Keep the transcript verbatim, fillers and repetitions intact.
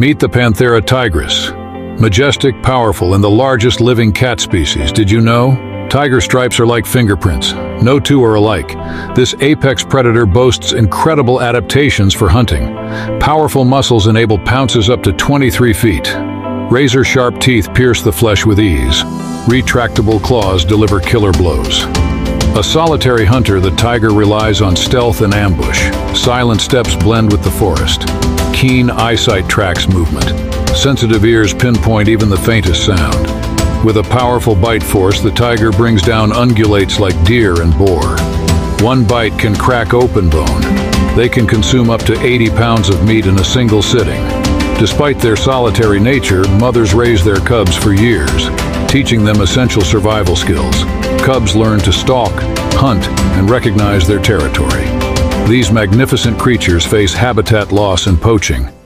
Meet the Panthera tigris. Majestic, powerful, and the largest living cat species. Did you know? Tiger stripes are like fingerprints. No two are alike. This apex predator boasts incredible adaptations for hunting. Powerful muscles enable pounces up to twenty-three feet. Razor-sharp teeth pierce the flesh with ease. Retractable claws deliver killer blows. A solitary hunter, the tiger relies on stealth and ambush. Silent steps blend with the forest. Keen eyesight tracks movement. Sensitive ears pinpoint even the faintest sound. With a powerful bite force, the tiger brings down ungulates like deer and boar. One bite can crack open bone. They can consume up to eighty pounds of meat in a single sitting. Despite their solitary nature, mothers raise their cubs for years, teaching them essential survival skills. Cubs learn to stalk, hunt, and recognize their territory. These magnificent creatures face habitat loss and poaching.